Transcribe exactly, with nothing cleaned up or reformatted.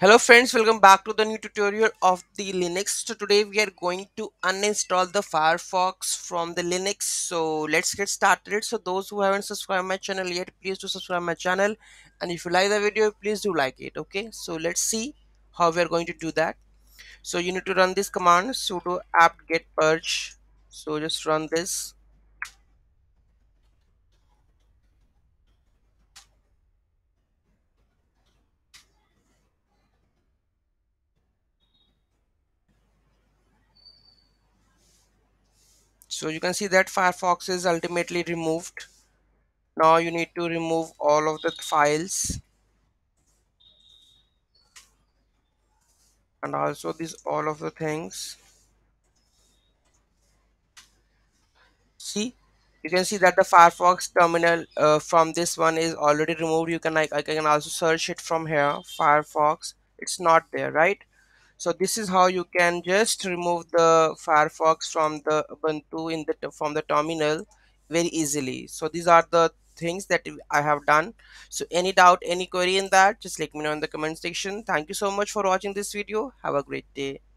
Hello friends, welcome back to the new tutorial of the Linux. So today we are going to uninstall the Firefox from the Linux. So let's get started. So those who haven't subscribed my channel yet, please do subscribe my channel, and if you like the video, please do like it. Okay, so let's see how we are going to do that. So you need to run this command sudo apt get purge. So just run this. So you can see that Firefox is ultimately removed. Now you need to remove all of the files and also these all of the things. See, you can see that the Firefox terminal uh, from this one is already removed. You can like I can also search it from here. Firefox, it's not there, right? So this is how you can just remove the Firefox from the Ubuntu in the from the terminal very easily. So these are the things that I have done. So any doubt, any query in that, just let me know in the comment section. Thank you so much for watching this video. Have a great day.